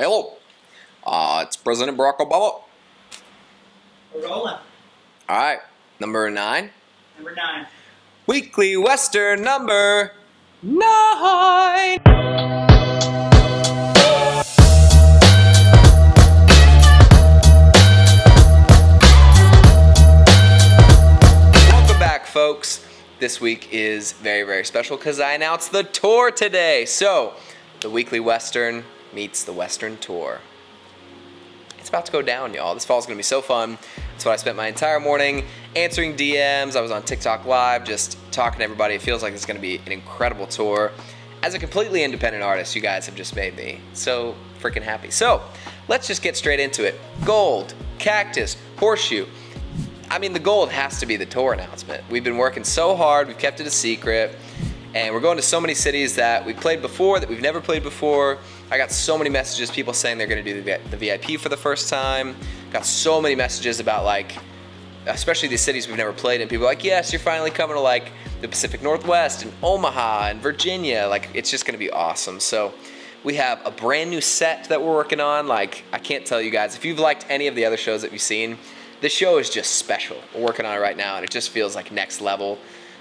Hello. It's President Barack Obama. We're rolling. All right. Number 9. Number 9. Weekly Western number 9. Welcome back, folks. This week is very, very special because I announced the tour today. So, the Weekly Western meets the Western Tour. It's about to go down, y'all. This fall is going to be so fun. That's what I spent my entire morning answering DMs. I was on TikTok Live just talking to everybody. It feels like it's going to be an incredible tour. As a completely independent artist, you guys have just made me so freaking happy. So, let's just get straight into it. Gold, Cactus, Horseshoe. I mean, the gold has to be the tour announcement. We've been working so hard. We've kept it a secret. And we're going to so many cities that we played before, that we've never played before. I got so many messages, people saying they're gonna do the VIP for the first time. Got so many messages about, like, especially these cities we've never played in. People are like, yes, you're finally coming to, like, the Pacific Northwest and Omaha and Virginia. Like, it's just gonna be awesome. So we have a brand new set that we're working on. Like, I can't tell you guys, if you've liked any of the other shows that you've seen, this show is just special. We're working on it right now and it just feels like next level.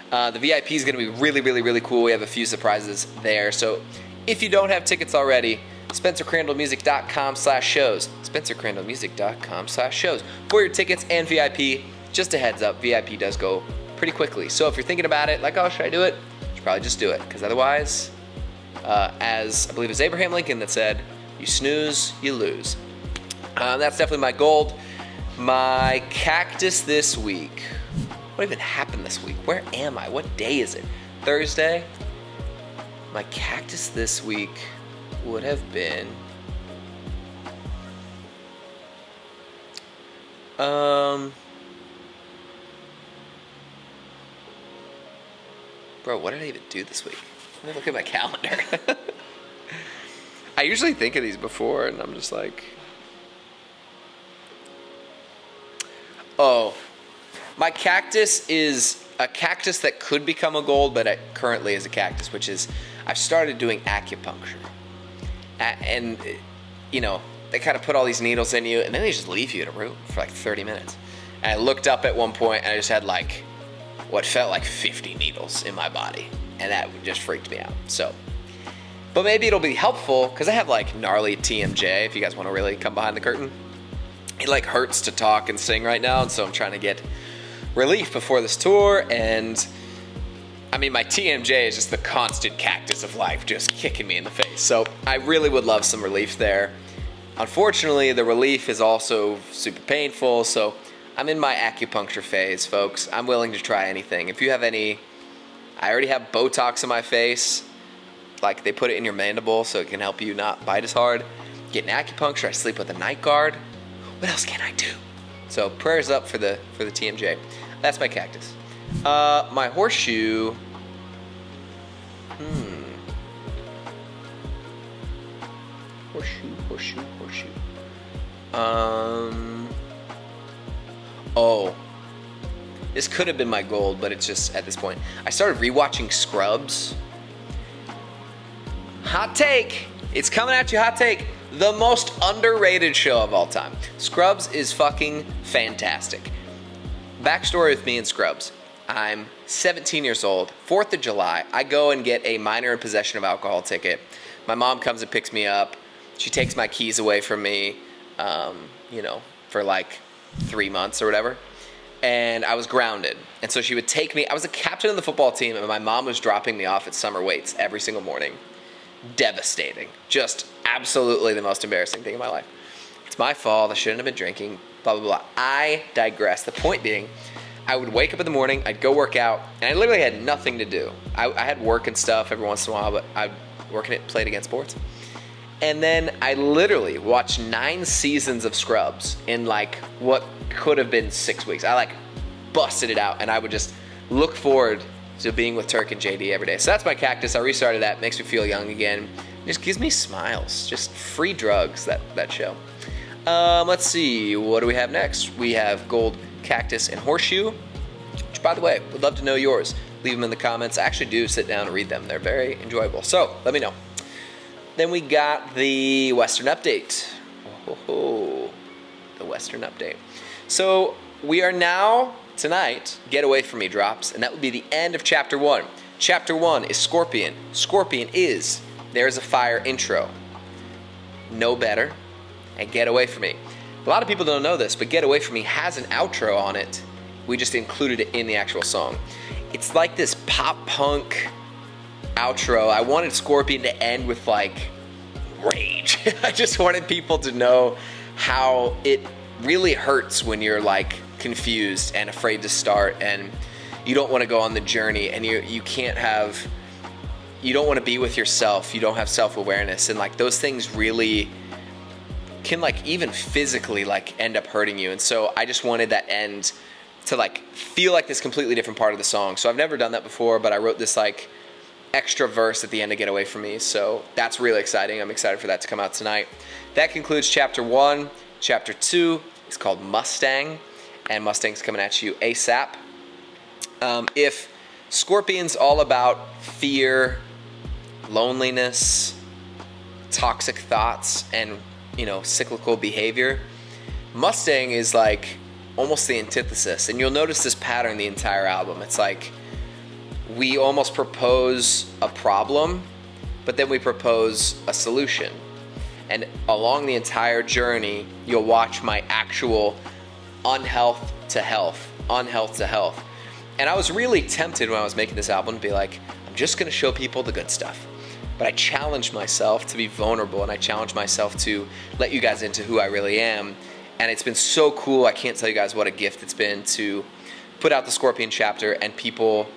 The VIP is going to be really, really, really cool. We have a few surprises there. So if you don't have tickets already, SpencerCrandallMusic.com/shows. SpencerCrandallMusic.com/shows. For your tickets and VIP, just a heads up, VIP does go pretty quickly. So if you're thinking about it, like, oh, should I do it? You should probably just do it. Because otherwise, as I believe it's Abraham Lincoln that said, you snooze, you lose. That's definitely my gold. My cactus this week. What even happened this week? Where am I? What day is it? Thursday? My cactus this week would have been... Bro, what did I even do this week? Let me look at my calendar. I usually think of these before and I'm just like... Oh. My cactus is a cactus that could become a gold, but it currently is a cactus, which is I've started doing acupuncture. And, you know, they kind of put all these needles in you, and then they just leave you in a room for like 30 minutes. And I looked up at one point, and I just had like what felt like 50 needles in my body, and that just freaked me out. So, but maybe it'll be helpful, because I have like gnarly TMJ, if you guys want to really come behind the curtain. It like hurts to talk and sing right now, and so I'm trying to get relief before this tour. And I mean, my TMJ is just the constant cactus of life just kicking me in the face, so I really would love some relief there. Unfortunately, the relief is also super painful, so I'm in my acupuncture phase, folks. I'm willing to try anything. If you have any, I already have Botox in my face, like they put it in your mandible so it can help you not bite as hard. Get an acupuncture, I sleep with a night guard. What else can I do? So prayers up for the TMJ. That's my cactus. My horseshoe. Horseshoe. Oh. This could have been my gold, but it's just at this point. I started rewatching Scrubs. Hot take. It's coming at you, hot take. The most underrated show of all time. Scrubs is fucking fantastic. Backstory with me and Scrubs. I'm 17 years old, 4th of July. I go and get a minor in possession of alcohol ticket. My mom comes and picks me up. She takes my keys away from me, you know, for like 3 months or whatever. And I was grounded. And so she would take me. I was a captain of the football team, and my mom was dropping me off at summer weights every single morning. Devastating. Just absolutely the most embarrassing thing in my life. It's my fault. I shouldn't have been drinking. Blah, blah, blah. I digress. The point being, I would wake up in the morning, I'd go work out, and I literally had nothing to do. I had work and stuff every once in a while, but I'd work and played against sports. And then I literally watched 9 seasons of Scrubs in like what could have been 6 weeks. I like busted it out, and I would just look forward to being with Turk and JD every day. So that's my cactus. I restarted that. Makes me feel young again. Just gives me smiles. Just free drugs, that show. Let's see. What do we have next? We have gold, cactus, and horseshoe. Which, by the way, would love to know yours. Leave them in the comments. I actually do sit down and read them. They're very enjoyable. So, let me know. Then we got the Western update. Oh, the Western update. So we are now, tonight, Get Away From Me drops, and that will be the end of chapter one. Chapter one is Scorpion. Scorpion is There Is a Fire intro, Know Better, and Get Away From Me. A lot of people don't know this, but Get Away From Me has an outro on it. We just included it in the actual song. It's like this pop punk outro. I wanted Scorpion to end with like rage. I just wanted people to know how it really hurts when you're like confused and afraid to start and you don't want to go on the journey and you can't have, you don't want to be with yourself, you don't have self-awareness, and like those things really can like even physically like end up hurting you. And so I just wanted that end to like feel like this completely different part of the song. So I've never done that before, but I wrote this like extra verse at the end to Get Away From Me. So that's really exciting. I'm excited for that to come out tonight. That concludes chapter one. Chapter two is called Mustang, and Mustang's coming at you ASAP. If Scorpion's all about fear, loneliness, toxic thoughts, and you know, cyclical behavior, Mustang is like almost the antithesis. And you'll notice this pattern the entire album. It's like we almost propose a problem, but then we propose a solution. And along the entire journey, you'll watch my actual unhealth to health, unhealth to health. And I was really tempted when I was making this album to be like, I'm just gonna show people the good stuff. But I challenged myself to be vulnerable, and I challenged myself to let you guys into who I really am. And it's been so cool. I can't tell you guys what a gift it's been to put out the Scorpion chapter and people,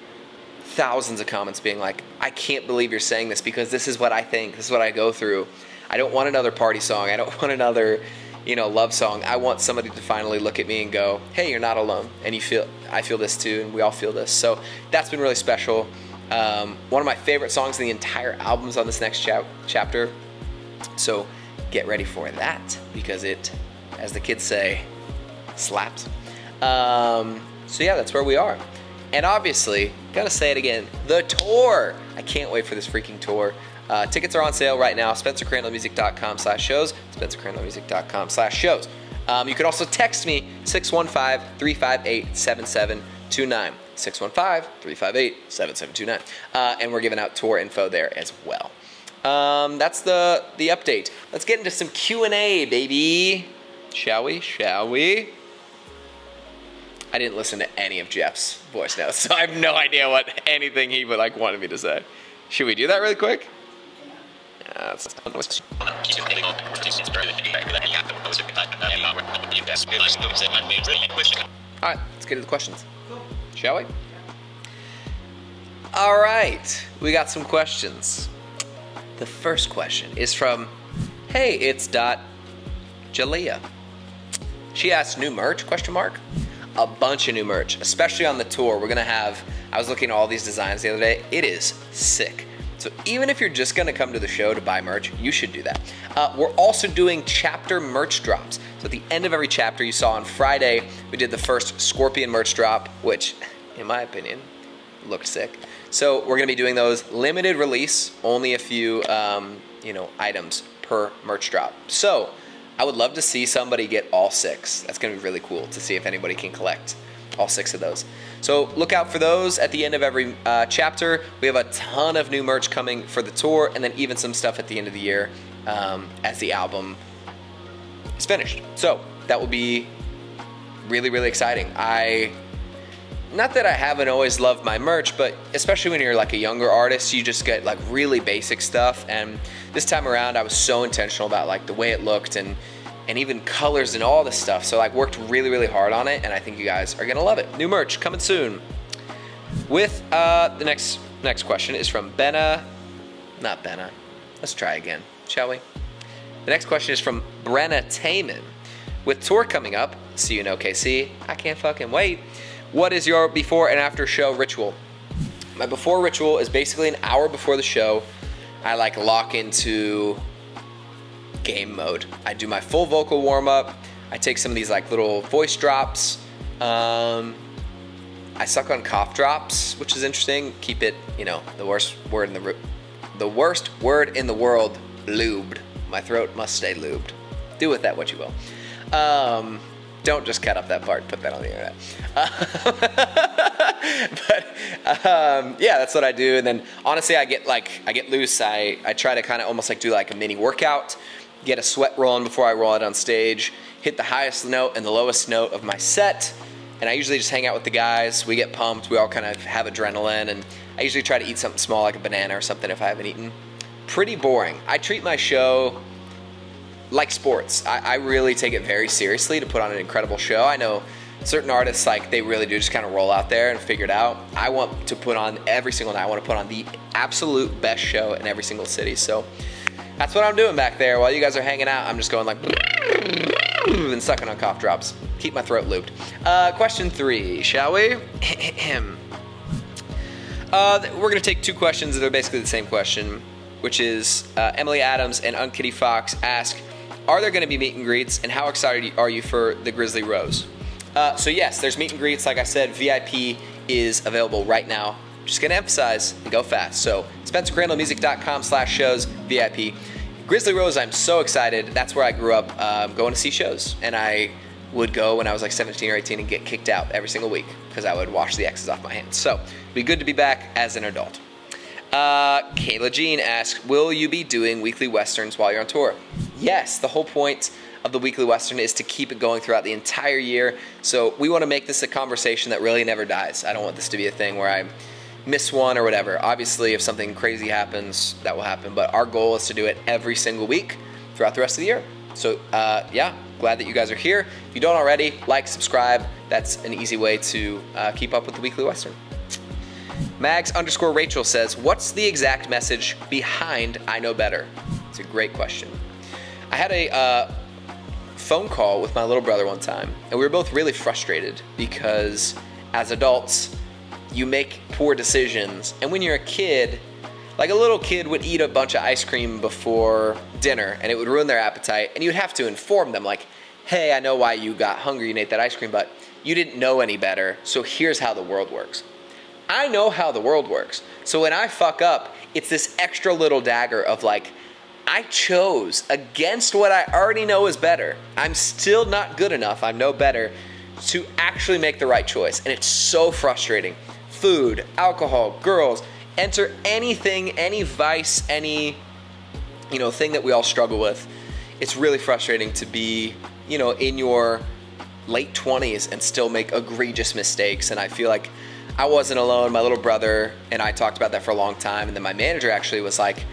thousands of comments being like, I can't believe you're saying this because this is what I think, this is what I go through. I don't want another party song. I don't want another, you know, love song. I want somebody to finally look at me and go, hey, you're not alone. And you feel, I feel this too, and we all feel this. So that's been really special. One of my favorite songs in the entire album's on this next chapter. So get ready for that because it, as the kids say, slaps. So yeah, that's where we are. And obviously, gotta say it again, the tour. I can't wait for this freaking tour. Tickets are on sale right now, spencercrandallmusic.com/shows, spencercrandallmusic.com/shows. You can also text me, 615-358-7729, 615-358-7729. And we're giving out tour info there as well. That's the update. Let's get into some Q&A, baby. Shall we? Shall we? I didn't listen to any of Jeff's voice notes, so I have no idea what anything he would like wanted me to say. Should we do that really quick? Alright, let's get to the questions. Shall we? Alright, we got some questions. The first question is from Hey, it's Dot Jalea. She asked, new merch, ? A bunch of new merch, especially on the tour. We're gonna have, I was looking at all these designs the other day. It is sick. So even if you're just gonna come to the show to buy merch, you should do that. We're also doing chapter merch drops. So at the end of every chapter, you saw on Friday, we did the first Scorpion merch drop, which in my opinion, looked sick. So we're gonna be doing those limited release, only a few you know, items per merch drop. So I would love to see somebody get all six. That's gonna be really cool to see if anybody can collect all six of those. So look out for those at the end of every chapter. We have a ton of new merch coming for the tour, and then even some stuff at the end of the year as the album is finished. So that will be really, really exciting. Not that I haven't always loved my merch, but especially when you're like a younger artist, you just get like really basic stuff. And this time around, I was so intentional about like the way it looked and even colors and all this stuff. So I worked really, really hard on it, and I think you guys are gonna love it. New merch coming soon. With the next question is from Benna, not Benna. Let's try again, shall we? The next question is from Brenna Taman. With tour coming up, see you in OKC, I can't fucking wait. What is your before and after show ritual? My before ritual is basically an hour before the show, I like lock into game mode. I do my full vocal warm up. I take some of these like little voice drops. I suck on cough drops, which is interesting. Keep it, you know, the worst word in the world. lubed. My throat must stay lubed. Do with that what you will. Don't just cut up that part, put that on the internet. But yeah, that's what I do. And then honestly, I get loose. I try to kind of almost like do like a mini workout, get a sweat rolling before I roll out on stage, hit the highest note and the lowest note of my set. And I usually just hang out with the guys. We get pumped. We all kind of have adrenaline. And I usually try to eat something small like a banana or something if I haven't eaten. Pretty boring. I treat my show like sports. I really take it very seriously to put on an incredible show. I know certain artists, like, they really do just kind of roll out there and figure it out. I want to put on every single night. I want to put on the absolute best show in every single city. So that's what I'm doing back there. While you guys are hanging out, I'm just going like and sucking on cough drops. Keep my throat lubed. Question three, shall we? We're gonna take two questions that are basically the same question, which is Emily Adams and Unkitty Fox ask, are there gonna be meet and greets, and how excited are you for the Grizzly Rose? So yes, there's meet and greets. Like I said, VIP is available right now. I'm just gonna emphasize and go fast. So SpencerCrandallMusic.com/shows, VIP. Grizzly Rose, I'm so excited. That's where I grew up going to see shows. And I would go when I was like 17 or 18 and get kicked out every single week because I would wash the X's off my hands. So it'd be good to be back as an adult. Kayla Jean asks, will you be doing weekly Westerns while you're on tour? Yes, the whole point of the weekly Western is to keep it going throughout the entire year. So we want to make this a conversation that really never dies. I don't want this to be a thing where I miss one or whatever. Obviously, if something crazy happens, that will happen. But our goal is to do it every single week throughout the rest of the year. So yeah, glad that you guys are here. If you don't already, like, subscribe. That's an easy way to keep up with the weekly Western. Mags_Rachel says, what's the exact message behind I Know Better? It's a great question. I had a phone call with my little brother one time, and we were both really frustrated because as adults, you make poor decisions. And when you're a kid, like a little kid would eat a bunch of ice cream before dinner and it would ruin their appetite, and you'd have to inform them like, hey, I know why you got hungry and ate that ice cream, but you didn't know any better, so here's how the world works. I know how the world works. So when I fuck up, it's this extra little dagger of like, I chose against what I already know is better. I'm still not good enough, I know better, to actually make the right choice. And it's so frustrating. Food, alcohol, girls, enter anything, any vice, any, you know, thing that we all struggle with. It's really frustrating to be, you know, in your late 20s and still make egregious mistakes. And I feel like I wasn't alone. My little brother and I talked about that for a long time. And then my manager actually was like,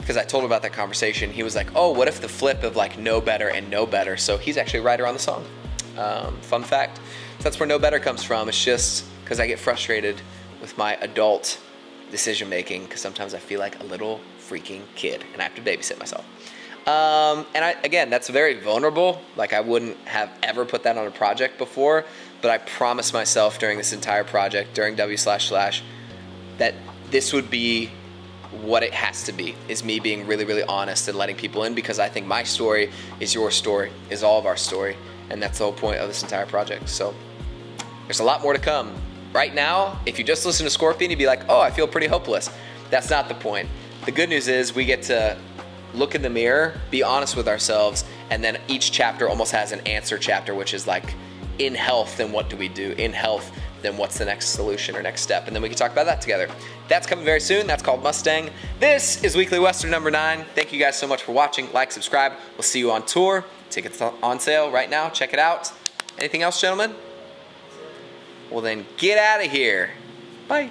because I told him about that conversation, he was like, oh, what if the flip of like know better and know better? So he's actually a writer on the song. Fun fact. So that's where Know Better comes from. It's just because I get frustrated with my adult decision making because sometimes I feel like a little freaking kid and I have to babysit myself. Again, that's very vulnerable. Like, I wouldn't have ever put that on a project before, but I promised myself during this entire project, during W// that this would be what it has to be, is me being really, really honest and letting people in, because I think my story is your story, is all of our story. And that's the whole point of this entire project. So there's a lot more to come. Right now, if you just listen to Scorpion, you'd be like, oh, I feel pretty hopeless. That's not the point. The good news is we get to look in the mirror, be honest with ourselves, and then each chapter almost has an answer chapter, which is like, in health, then what do we do? In health, then what's the next solution or next step? And then we can talk about that together. That's coming very soon. That's called Mustang. This is Weekly Western number 9. Thank you guys so much for watching. Like, subscribe. We'll see you on tour. Tickets on sale right now. Check it out. Anything else, gentlemen? Well, then get out of here. Bye.